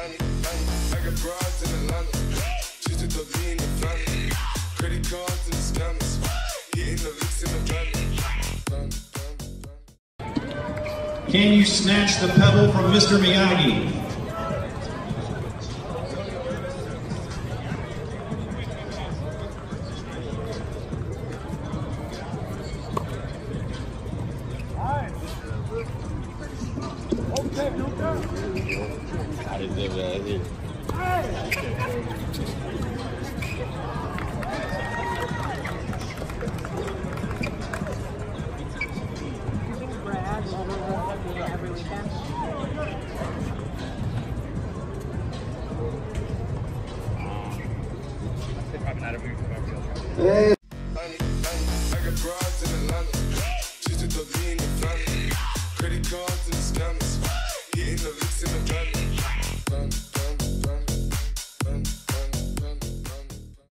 money. I got bras in Atlanta, just a Dolly in the front. Credit cards and scammers, hitting the licks in the van. Can you snatch the pebble from Mr. Miyagi? Hey.